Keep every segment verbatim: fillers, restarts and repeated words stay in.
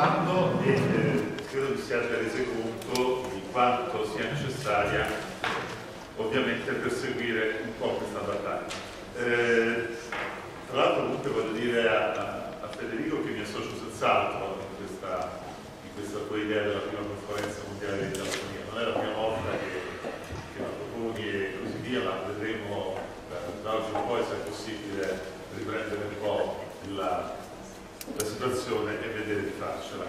parlando e eh, credo vi siate resi conto di quanto sia necessaria ovviamente perseguire un po' questa battaglia. Eh, tra l'altro comunque voglio dire a, a Federico che mi associo senz'altro in questa, in questa tua idea della prima conferenza mondiale di telefonia. Non è la prima volta che, che la proponi e così via, ma vedremo eh, da oggi in poi se è possibile riprendere un po' la, la situazione e vedere di farcela.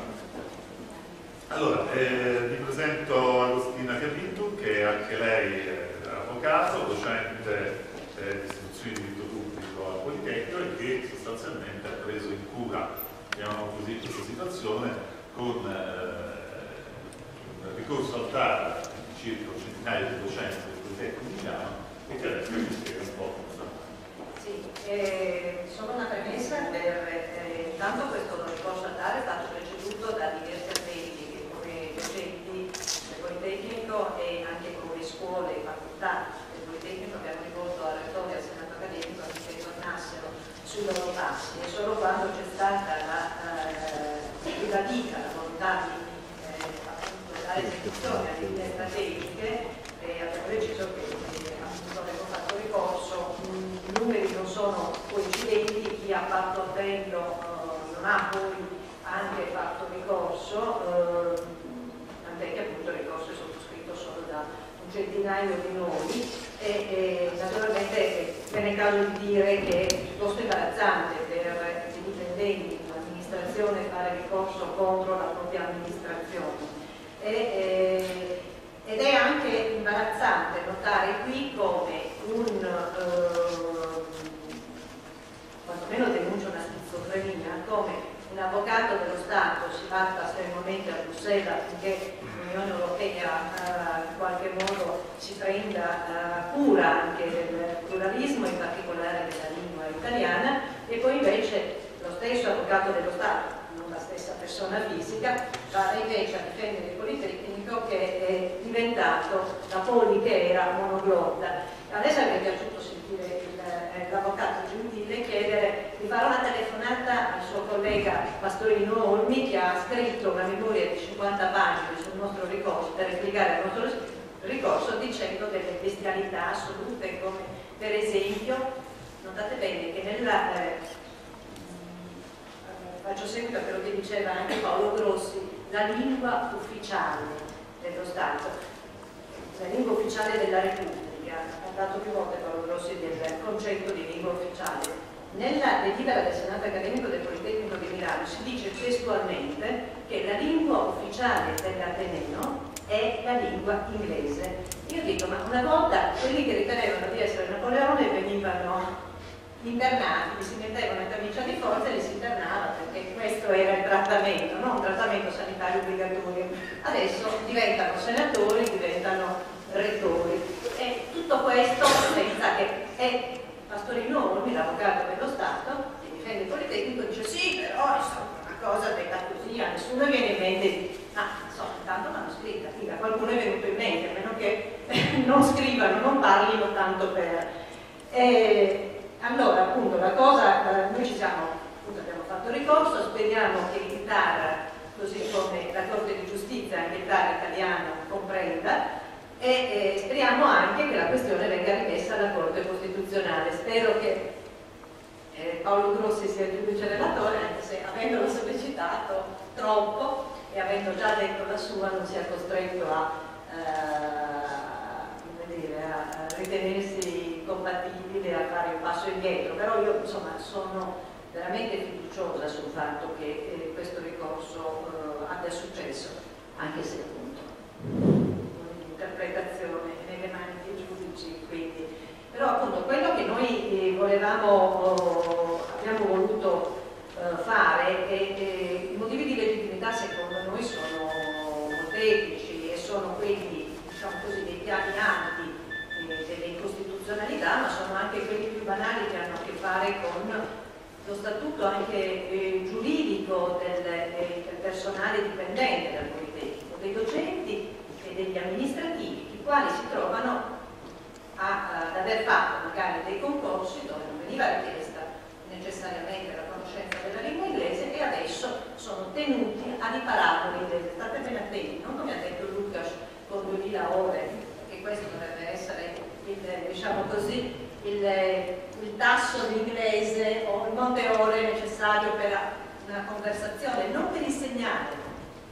Allora, eh, vi presento Agostina Cabiddu, che anche lei è avvocato, docente eh, di istruzione di diritto pubblico al Politecnico e che sostanzialmente ha preso in cura, diciamo così, questa situazione con eh, un ricorso al T A R di circa centinaia di docenti del Politecnico di Milano e che adesso mi spiega un po'. Sì, eh, solo una premessa per eh, intanto questo ricorso al T A R è stato preceduto da diverse aziende che come docenti del Politecnico e anche come scuole e facoltà del Politecnico abbiamo rivolto al Rettore e al Senato Accademico affinché tornassero sui loro passi e solo quando c'è stata la ribadita eh, la volontà di eh, appunto dare esecuzione a linee strategiche eh, abbiamo deciso che eh, appunto abbiamo fatto ricorso. I numeri non sono coincidenti, chi ha fatto appello eh, non ha poi anche fatto ricorso, eh, tant'è che appunto il ricorso è sottoscritto solo da un centinaio di noi e, e naturalmente viene caso di dire che è piuttosto imbarazzante per i dipendenti dell'amministrazione fare ricorso contro la propria amministrazione. E, e, ed è anche imbarazzante notare qui come un eh, quantomeno denuncia una schizofrenia, come un avvocato dello Stato si batta strenuamente a Bruxelles affinché l'Unione Europea eh, in qualche modo si prenda eh, cura anche del pluralismo, in particolare della lingua italiana, e poi invece lo stesso avvocato dello Stato, non la stessa persona fisica, va invece a difendere il Politecnico che è diventato la Poli che era monoglotta. Adesso mi è piaciuto sentire l'avvocato Gentile chiedere di fare una telefonata al suo collega Pastorino Olmi, che ha scritto una memoria di cinquanta pagine sul nostro ricorso per replicare il nostro ricorso dicendo delle bestialità assolute, come per esempio, notate bene che nella eh, faccio sempre quello che diceva anche Paolo Grossi, la lingua ufficiale dello Stato, la lingua ufficiale della Repubblica. Ha parlato più volte Paolo Grossi del concetto di lingua ufficiale. Nella delibera del Senato Accademico del Politecnico di Milano si dice testualmente che la lingua ufficiale dell'Ateneo è la lingua inglese. Io dico, ma una volta quelli che ritenevano di essere Napoleone venivano internati, si mettevano in camicia di forza e li si internava perché questo era il trattamento, non un trattamento sanitario obbligatorio. Adesso diventano senatori, diventano rettori. E tutto questo senza che è Pastorino Olmi, l'avvocato dello Stato, che difende il Politecnico, dice sì, però insomma una cosa detta così, a nessuno viene in mente, ma ah, insomma tanto l'hanno scritta, a qualcuno è venuto in mente, a meno che non scrivano, non parlino tanto per. E allora appunto la cosa, noi ci siamo, appunto abbiamo fatto ricorso, speriamo che il T A R, così come la Corte di Giustizia, anche il T A R italiano comprenda. E eh, speriamo anche che la questione venga rimessa alla Corte Costituzionale. Spero che eh, Paolo Grossi sia il giudice relatore, anche se avendolo sollecitato troppo e avendo già detto la sua non sia costretto a, eh, come dire, a ritenersi compatibile, a fare un passo indietro. Però io insomma sono veramente fiduciosa sul fatto che eh, questo ricorso eh, abbia successo, anche se appunto interpretazione nelle mani dei giudici, quindi. Però appunto quello che noi volevamo, abbiamo voluto fare e, e i motivi di legittimità secondo noi sono molteplici e sono quelli, diciamo così, dei piani alti delle incostituzionalità, ma sono anche quelli più banali che hanno a che fare con lo statuto anche giuridico del, del personale dipendente dal Politecnico, dei docenti e degli amministrativi, i quali si trovano a, ad aver fatto magari dei concorsi dove non veniva richiesta necessariamente la conoscenza della lingua inglese e adesso sono tenuti ha riparato l'idea, state bene attenti, non come ha detto Lucas con duemila ore, che questo dovrebbe essere il, diciamo così, il, il tasso di inglese o il monte ore necessario per una conversazione, non per insegnare,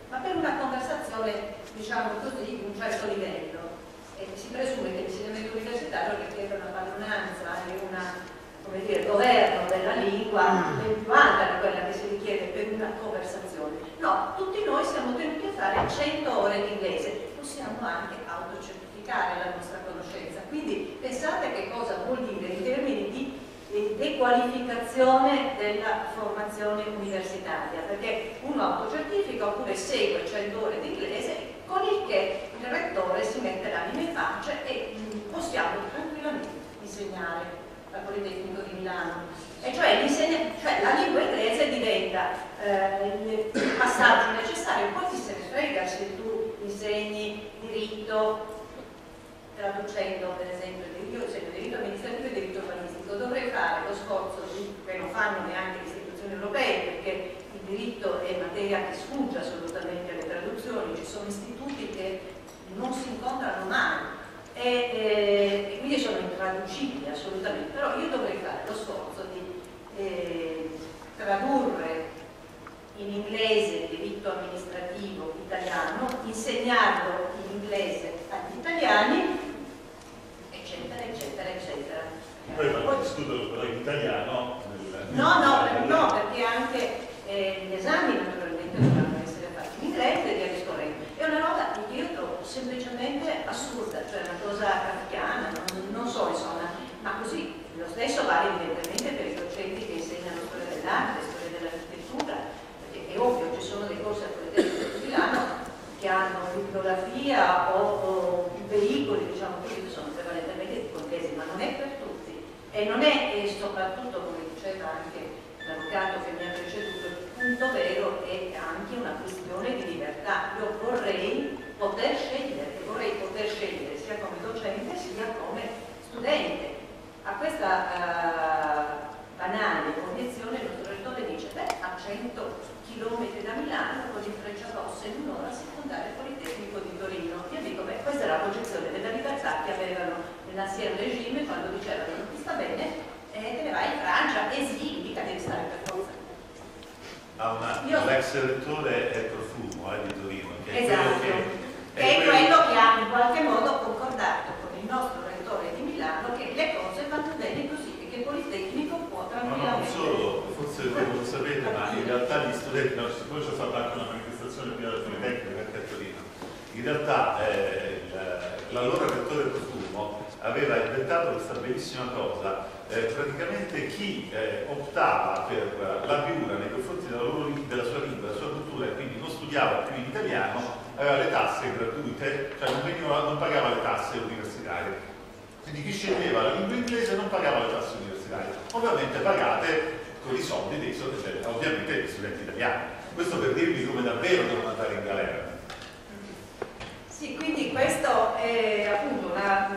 ma per una conversazione, diciamo così, di un certo livello. E si presume che l'insegnamento universitario richieda una padronanza e una, come dire, governo della lingua ben più alta di quella che si richiede per una conversazione. No, tutti noi siamo tenuti a fare cento ore di inglese, possiamo anche autocertificare la nostra conoscenza. Quindi pensate che cosa vuol dire in termini di dequalificazione della formazione universitaria, perché uno autocertifica oppure segue cento ore di inglese, con il che il rettore si mette l'anima in pace e possiamo tranquillamente insegnare al Politecnico di Milano, e cioè, cioè la lingua inglese diventa eh, il passaggio necessario. Poi ti se ne frega se tu insegni diritto traducendo, per esempio, io insegno diritto amministrativo e diritto urbanistico, dovrei fare lo sforzo di, che non fanno neanche le istituzioni europee, perché il diritto è materia che sfugge assolutamente alle traduzioni, ci sono istituti che non si incontrano mai e, e, e quindi sono intraducibili assolutamente, però io dovrei fare lo sforzo di eh, tradurre in inglese il diritto amministrativo italiano, insegnarlo in inglese agli italiani, eccetera eccetera eccetera. Poi ma studio però in italiano nel... no no, per, no perché anche eh, gli esami naturalmente dovranno essere fatti in inglese e via discorrendo. È una cosa che io trovo semplicemente assurda, cioè una cosa kafkiana, non, non so insomma, ma così lo stesso vale evidentemente per i docenti che insegnano storia dell'arte, storia dell'architettura, perché è ovvio, ci sono dei corsi al Politecnico di Milano che hanno bibliografia o, o veicoli, diciamo così, che sono prevalentemente di contesi, ma non è per tutti, e non è, e soprattutto, come diceva anche l'avvocato che mi ha preceduto, il punto vero è anche una questione di libertà. Io vorrei poter scegliere, vorrei poter scegliere sia come docente sia come studente. A questa uh, banale condizione il nostro rettore dice, beh, a cento chilometri da Milano con Frecciarossa in un'ora si può andare al Politecnico di Torino. Io dico, beh, questa è la concezione della libertà che avevano nell'ancien regime quando dicevano non ti sta bene e te ne vai in Francia e sì, mica devi stare per forza. Ah, ma Io... l'ex rettore è Profumo eh, di Torino, che è esatto. quello che che è quello che ha in qualche modo concordato con il nostro rettore di Milano che le cose vanno bene così e che il Politecnico può tranquillamente. No, non solo, forse voi non lo sapete, ma in realtà gli studenti, no, siccome c'è stata anche una manifestazione più alla Politecnica anche a Torino, in realtà eh, l'allora rettore Profumo aveva inventato questa bellissima cosa, eh, praticamente chi eh, optava per la piura nei confronti della, loro, della sua lingua, della sua cultura e quindi non studiava più in italiano, aveva le tasse gratuite, cioè non, veniva, non pagava le tasse universitarie. Quindi chi sceglieva la lingua inglese non pagava le tasse universitarie, ovviamente pagate con i soldi dei studenti, ovviamente degli studenti italiani. Questo per dirvi come davvero devono andare in galera. Sì, quindi questo è appunto una,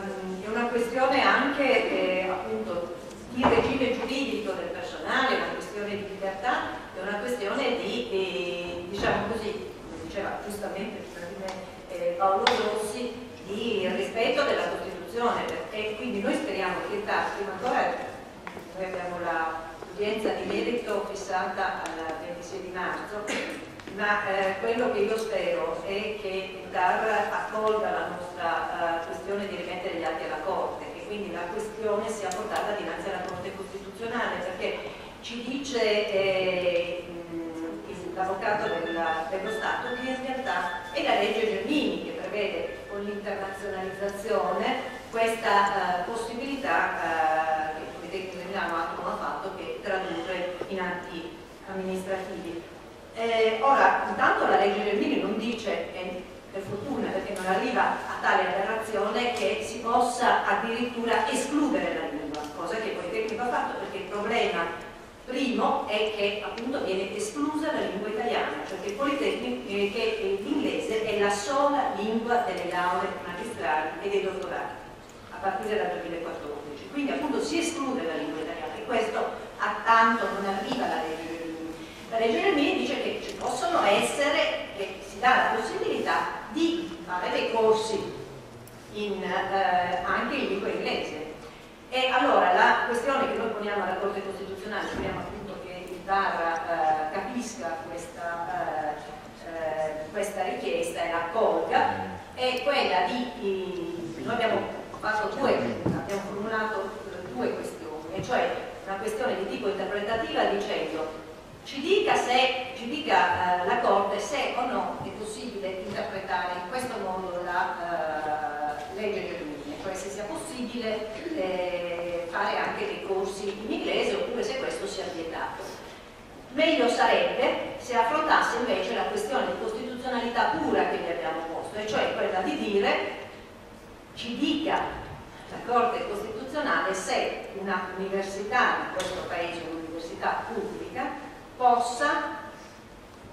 una questione anche eh, appunto, di regime giuridico del personale, una questione di libertà, è una questione di, eh, diciamo così, diceva giustamente eh, Paolo Grossi, di rispetto della Costituzione, e quindi noi speriamo che il TAR, prima ancora noi abbiamo l'udienza di merito fissata al ventisei di marzo, ma eh, quello che io spero è che il TAR accolga la nostra eh, questione di rimettere gli atti alla Corte, e quindi la questione sia portata dinanzi alla Corte Costituzionale, perché ci dice eh, l'avvocato dello Stato che in realtà è la legge Gelmini che prevede con l'internazionalizzazione questa uh, possibilità uh, che il Politecnico di Milano ha, come ha fatto, che tradurre in atti amministrativi. Eh, ora, intanto la legge Gelmini non dice, e per fortuna perché non arriva a tale aberrazione, che si possa addirittura escludere la lingua, cosa che il Politecnico ha fatto, perché il problema primo è che appunto viene esclusa la lingua italiana, cioè che il Politecnico, eh, che l'inglese è la sola lingua delle lauree magistrali e dei dottorati a partire dal duemilaquattordici, quindi appunto si esclude la lingua italiana, e questo a tanto non arriva la legge Gelmini. La legge Gelmini dice che ci possono essere essere che si dà la possibilità di fare dei corsi in, eh, anche in lingua inglese. E allora la questione che noi poniamo alla Corte Costituzionale, speriamo appunto che il T A R eh, capisca questa, eh, eh, questa richiesta e la accolga, è quella di, di noi abbiamo fatto due, abbiamo formulato due questioni, cioè una questione di tipo interpretativa dicendo ci dica, se, ci dica eh, la Corte se o no è possibile interpretare in questo modo la eh, legge di alunni, cioè se sia possibile eh, fare anche dei corsi in inglese oppure se questo sia vietato. Meglio sarebbe se affrontasse invece la questione di costituzionalità pura che gli abbiamo posto, e cioè quella di dire ci dica la Corte Costituzionale se una università di questo paese, un'università pubblica, possa,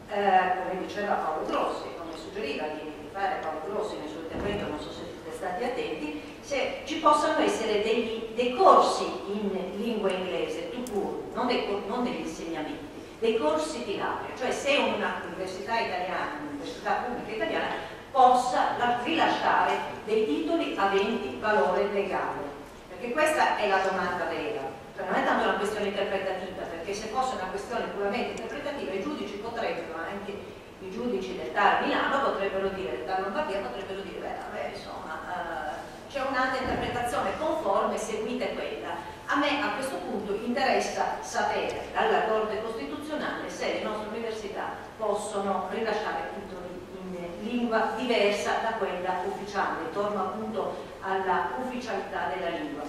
eh, come diceva Paolo Grossi, come suggeriva di fare Paolo Grossi nel suo intervento, non so se siete stati attenti, se ci possano essere degli, dei corsi in lingua inglese, tout court, non, dei, non degli insegnamenti, dei corsi di laurea, cioè se una università italiana, un'università pubblica italiana, possa rilasciare dei titoli aventi valore legale. Perché questa è la domanda vera, cioè non è tanto una questione interpretativa, perché se fosse una questione puramente interpretativa i giudici potrebbero, anche i giudici del T A R Milano potrebbero dire, del T A R Lombardia potrebbero dire, beh, beh insomma uh, c'è un'altra interpretazione conforme, seguite quella. A me a questo punto interessa sapere dalla Corte Costituzionale se le nostre università possono rilasciare titoli in lingua diversa da quella ufficiale. Torno appunto alla ufficialità della lingua.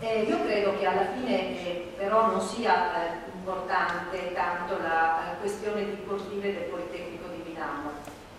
Eh, io credo che alla fine eh, però non sia eh, importante tanto la, la questione di cortile del Politecnico di Milano,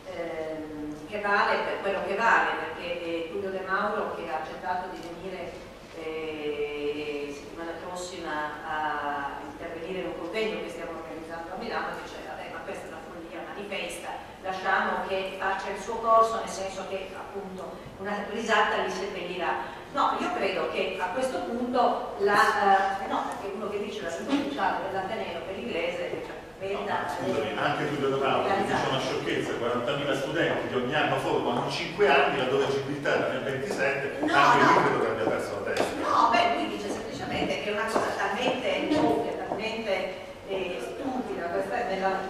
ehm, che vale per quello che vale, perché eh, Guido De Mauro, che ha accettato di venire eh, settimana prossima a intervenire in un convegno che stiamo organizzando a Milano, dice vabbè, ma questa è una follia manifesta, lasciamo che faccia il suo corso, nel senso che appunto una risata li seppellirà. No, io credo che a questo punto la... Eh, no, perché uno che dice la lingua ufficiale dell'Ateneo per l'inglese... Cioè, no, scusami, anche tu lo trovo, dice una sciocchezza, quarantamila studenti che ogni anno formano cinque anni, la dovecibilità era nel ventisette, no, anche no. Lui credo che abbia perso la testa. No, beh, lui dice semplicemente che è una cosa talmente ovvia, talmente eh, stupida, questa è della, eh,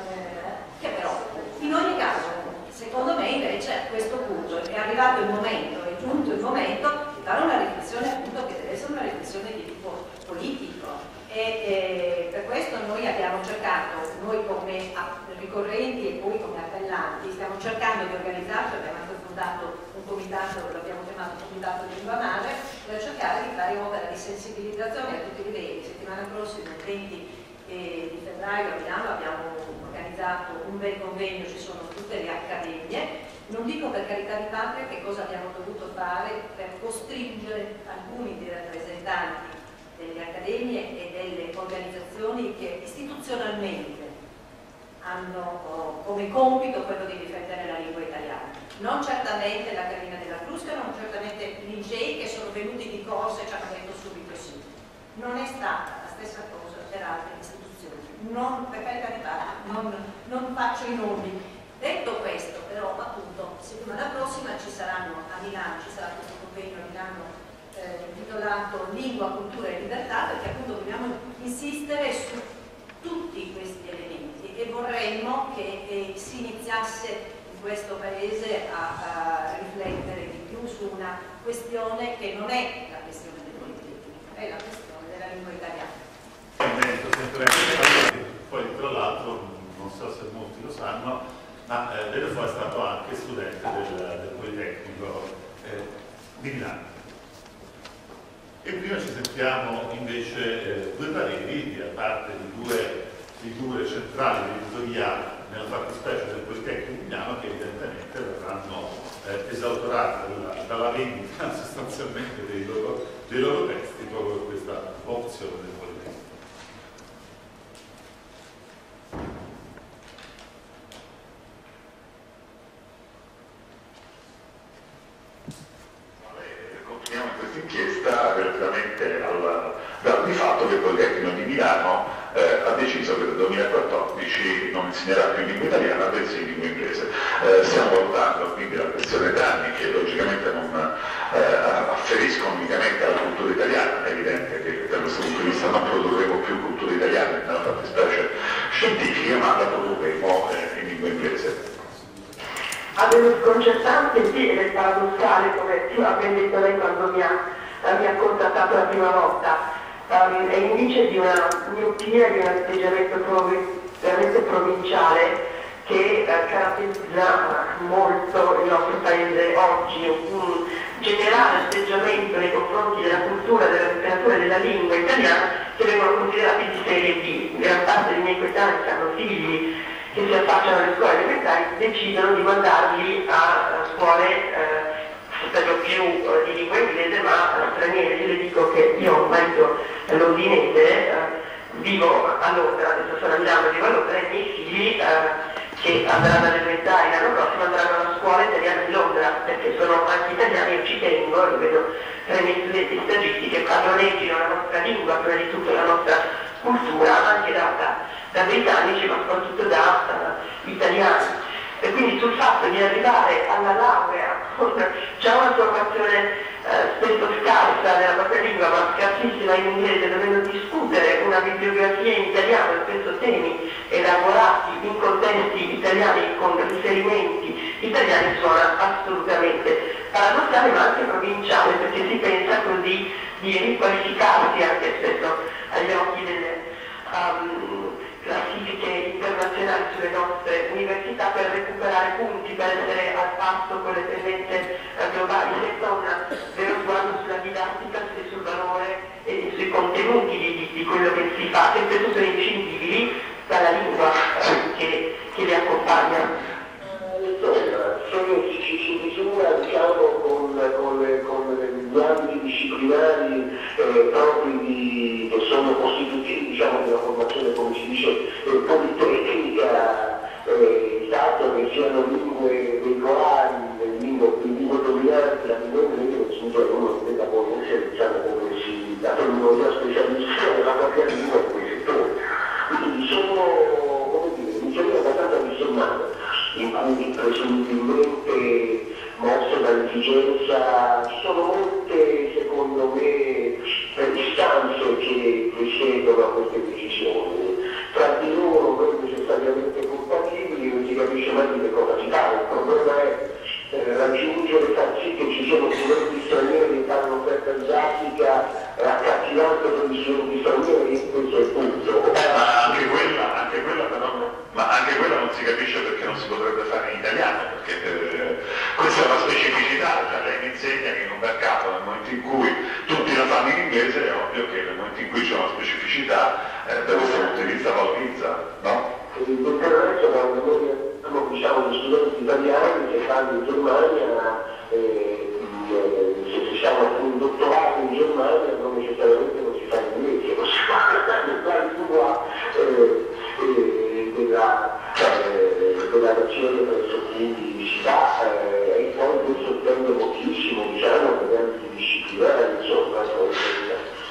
che però, in ogni caso, secondo me invece a questo punto è arrivato il momento, è giunto il momento dare una riflessione appunto che deve essere una riflessione di tipo politico, e, e per questo noi abbiamo cercato, noi come ricorrenti e poi come appellanti, stiamo cercando di organizzarci, abbiamo anche fondato un comitato, l'abbiamo chiamato comitato di lingua madre, per cercare di fare opera di sensibilizzazione a tutti i livelli. Settimana prossima, il venti di febbraio a Milano, abbiamo organizzato un bel convegno, ci sono tutte le accademie. Non dico per carità di patria che cosa abbiamo dovuto fare per costringere alcuni dei rappresentanti delle accademie e delle organizzazioni che istituzionalmente hanno come compito quello di difendere la lingua italiana. Non certamente l'Accademia della Crusca, non certamente i licei che sono venuti di corsa e ci hanno detto subito sì. Non è stata la stessa cosa per altre istituzioni. Non, per carità di patria, non, non faccio i nomi. Detto questo, però appunto settimana prossima ci saranno a Milano, ci sarà questo convegno a Milano eh, intitolato Lingua, Cultura e Libertà, perché appunto dobbiamo insistere su tutti questi elementi e vorremmo che eh, si iniziasse in questo paese a, a riflettere di più su una questione che non è la questione del Politecnico, è la questione della lingua italiana. Poi tra l'altro, non so se molti lo sanno, ma ah, eh, Dario Fo è stato anche studente del, del Politecnico eh, di Milano. E prima ci sentiamo invece eh, due pareri da parte di due figure centrali dell'editoria, nella fattispecie del Politecnico di Milano, che evidentemente verranno eh, esautorate dalla, dalla vendita sostanzialmente dei loro, dei loro testi proprio per questa opzione del Politecnico. Inchiesta relativamente al dato di fatto che il Politecnico di Milano eh, ha deciso che dal duemilaquattordici non insegnerà più in lingua italiana, bensì in lingua inglese. Eh, stiamo valutando quindi la questione danni che logicamente non eh, afferiscono unicamente alla cultura italiana. È evidente che da questo punto di vista non produrremo più cultura italiana nella fattispecie scientifica, ma la produrremo eh, in lingua inglese. Ad un sconcertante sì, ed è paradossale, come ci aveva detto lei quando mi ha, mi ha contattato la prima volta, um, è invece di una miopia, di un atteggiamento veramente provinciale che eh, caratterizza molto il nostro paese oggi, un generale atteggiamento nei confronti della cultura, della letteratura e della lingua italiana che vengono considerati di serie B. Gran parte dei miei coetanei che hanno figli che si affacciano alle scuole elementari decidono di mandarli a scuole eh, per lo più eh, di lingua inglese ma straniere. Io le dico che io, marito londinese, eh, vivo a Londra, adesso sono a Milano, vivo a Londra, e i miei figli eh, che andranno all'elementare l'anno prossimo andranno alla scuola italiana di Londra, perché sono anche italiani, io ci tengo, io vedo tra i miei studenti stagisti che padroneggiano la nostra lingua, prima di tutto la nostra cultura, anche data da britannici ma soprattutto da uh, italiani. E quindi sul fatto di arrivare alla laurea, c'è una formazione uh, spesso scarsa nella propria lingua ma scarsissima in inglese, dovendo discutere una bibliografia in italiano e spesso temi elaborati in contesti italiani con riferimenti italiani, suona assolutamente paradossale ma anche provinciale, perché si pensa così di riqualificarsi anche spesso agli occhi delle um, classifiche internazionali sulle nostre università per recuperare punti, per essere al passo con le tendenze globali, senza un vero sguardo sulla didattica, sul valore e sui contenuti di, di, di quello che si fa, che spesso sono inscindibili dalla lingua eh, che, che le accompagna. Sono si, si misura, diciamo, con, con, con gli ambiti disciplinari eh, propri di, che sono costitutivi, diciamo, della formazione, come si dice, eh, politecnica, eh, il fatto che siano lingue veicolari, lingue dominanti, la lingua inglese, significa che uno deve conoscere, diciamo, come si, la terminologia specialistica della propria lingua in quei settori. Quindi sono, come dire, un'iniziativa abbastanza distornata, in cui presumibilmente mosse dall'esigenza, ci sono molte, secondo me, distanze che presiedono a queste decisioni. Tra di loro non necessariamente compatibili, non si capisce mai di che cosa si parla. Il problema è eh, raggiungere, far sì che ci siano studenti stranieri che fanno offerta didattica, raccattivando per gli studenti stranieri, questo è il punto. Eh, ma anche quella, anche quella però. Ma anche quella non si capisce perché non si potrebbe fare in italiano, perché eh, questa è una specificità, cioè lei mi insegna che in un mercato nel momento in cui tutti la fanno in inglese è ovvio che nel momento in cui c'è una specificità eh, da questo punto di vista valorizza, no? Per questo quando noi abbiamo, diciamo, gli studenti italiani che fanno in Germania, eh, se siamo un dottorato in Germania non necessariamente non si fa in inglese, non si fa in lingua della nazione presso cui si va, e poi questo prende moltissimo, diciamo, per anche disciplinare, insomma.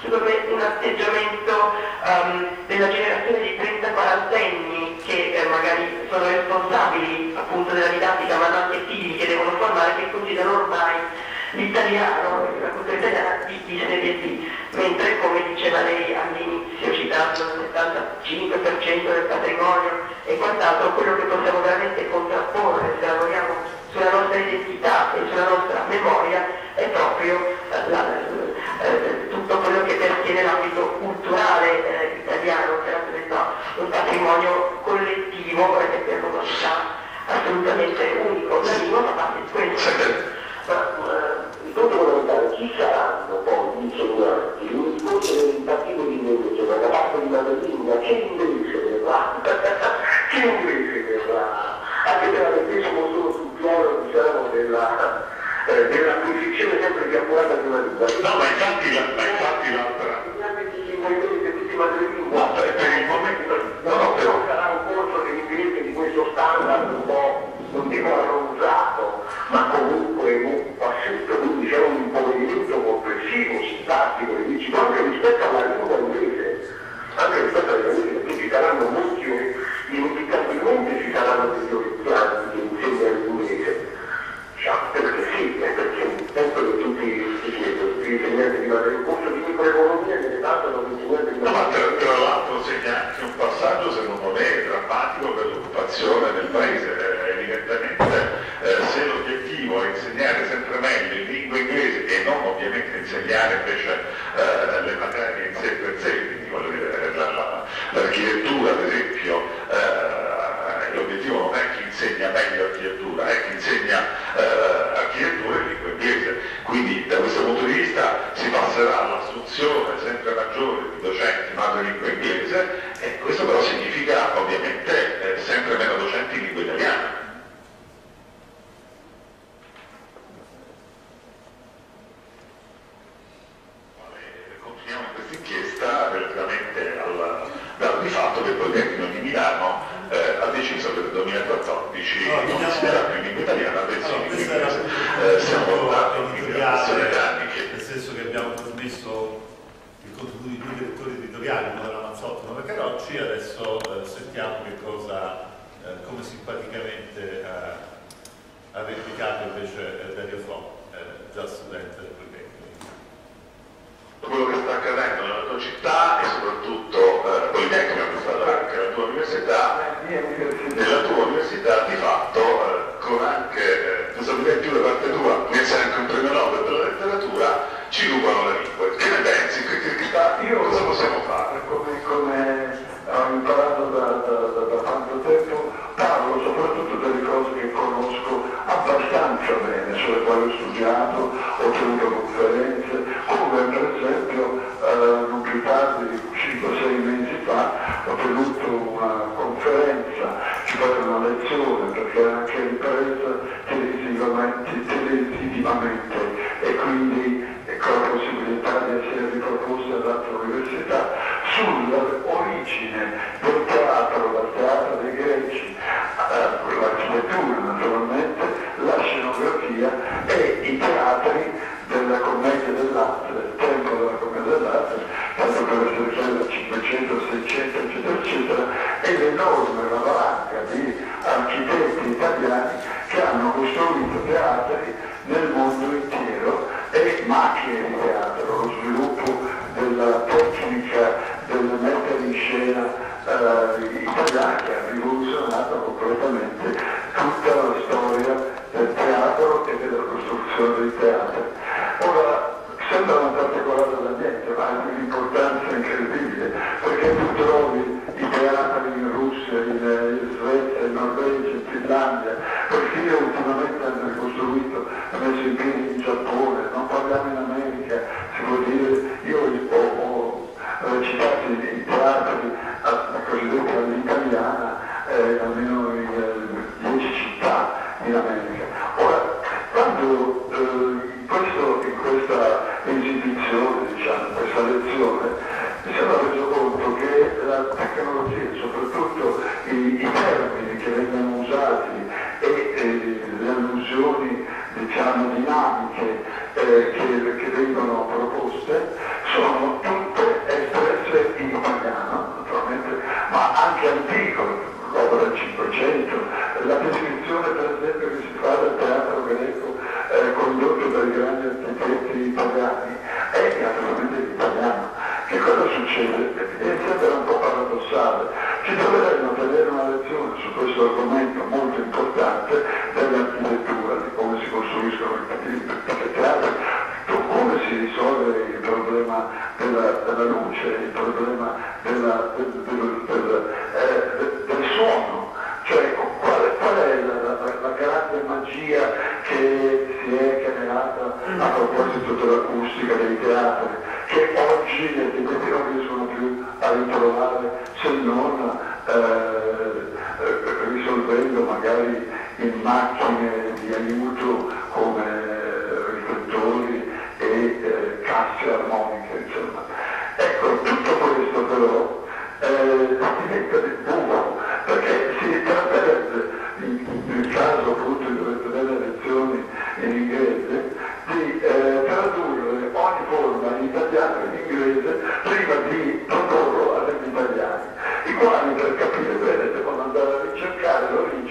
Secondo me un atteggiamento um, della generazione di trenta quaranta anni che eh, magari sono responsabili appunto della didattica, ma anche figli che devono formare, che considerano ormai l'italiano, la cultura italiana, di, di serie B, mentre come diceva lei all'inizio, citando il settantacinque per cento del patrimonio e quant'altro, quello che possiamo veramente contrapporre se lavoriamo sulla nostra identità e sulla nostra memoria è proprio eh, la, eh, tutto quello che pertiene all'ambito culturale eh, italiano, che rappresenta un patrimonio collettivo e che è una città assolutamente unico. La lingua fa parte di questo. Ma il punto fondamentale, chi saranno poi gli insegnanti? Un discorso del partito di inglese, ma da parte di una linea, che inglese verrà? Che inglese verrà? Anche perché siamo solo sul piano, diciamo, della eh, dell'acquisizione sempre più accurata di una lingua. No, ma infatti la, ma infatti l'altra. No, per il momento no, però sarà un corso dell'inglese di questo standard un po', non dico arronzato, ma comunque un passetto, quindi c'è un impoverimento complessivo, simpatico, e dici, anche rispetto alla lingua inglese, anche rispetto alla lingua inglese. parlano di piani di insegnare l'inglese, perché sì, perché penso che tutti si chiedono, gli insegnanti di fare il corso di microeconomia che ne parlano di insegnanti di... No, ma tra l'altro c'è anche un passaggio secondo me drammatico per l'occupazione del paese, evidentemente eh, se l'obiettivo è insegnare sempre meglio in lingua inglese e non ovviamente insegnare invece eh, le materie in sé per sé, quindi voglio dire l'architettura ad esempio, eh, l'obiettivo non è chi insegna meglio architettura, è chi insegna eh, architettura in lingua inglese, quindi da questo punto di vista si passerà all'assunzione sempre maggiore di docenti madre lingua inglese e questo però significa ovviamente eh, sempre meno docenti in lingua italiana. Allora,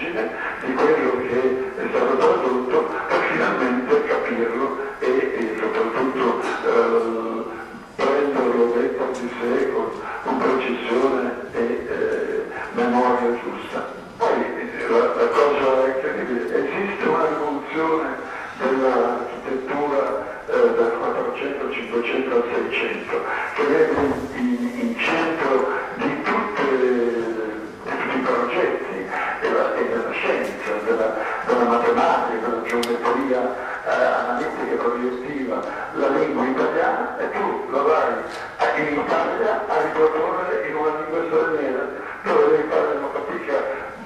origine di quello che è stato tradotto, per finalmente capirlo e, e soprattutto eh, prenderlo dentro di sé con, con precisione e eh, memoria giusta. Poi la, la cosa incredibile, esiste una rivoluzione dell'architettura eh, dal quattrocento al cinquecento al seicento che vede in, in centro di Della, della matematica, della geometria eh, analitica e progettiva, la lingua italiana, e tu la vai in Italia a riproporre in una lingua straniera, dove devi fare una fatica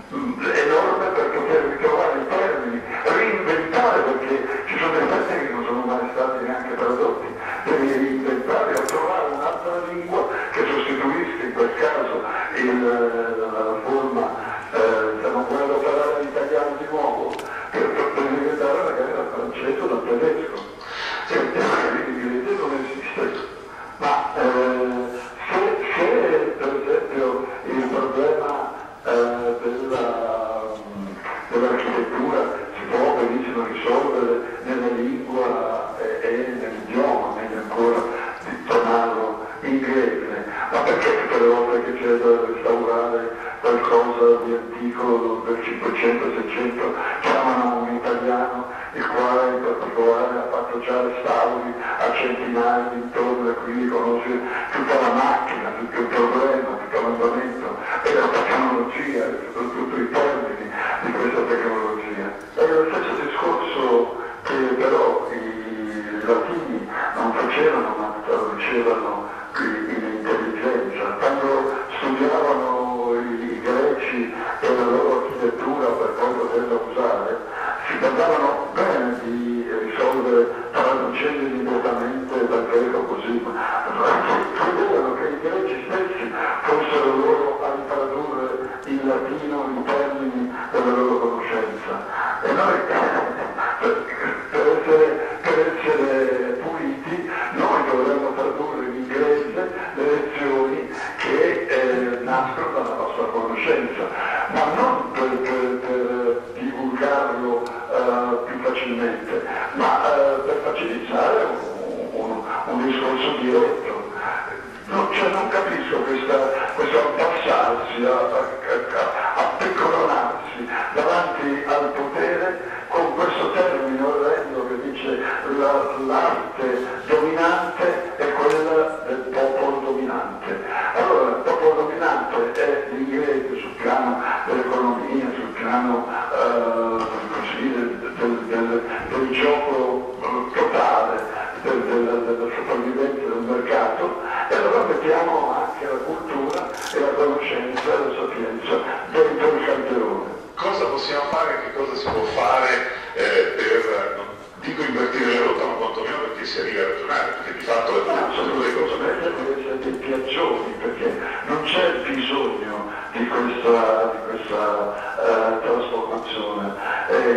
mh, enorme per poter ritrovare i termini, reinventare, perché ci sono dei termini che non sono mai stati neanche tradotti, devi reinventare o trovare un'altra lingua che sostituisca in quel caso il, la, la forma.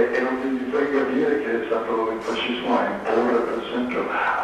E non mi frega dire che è stato il fascismo a imporre, per esempio,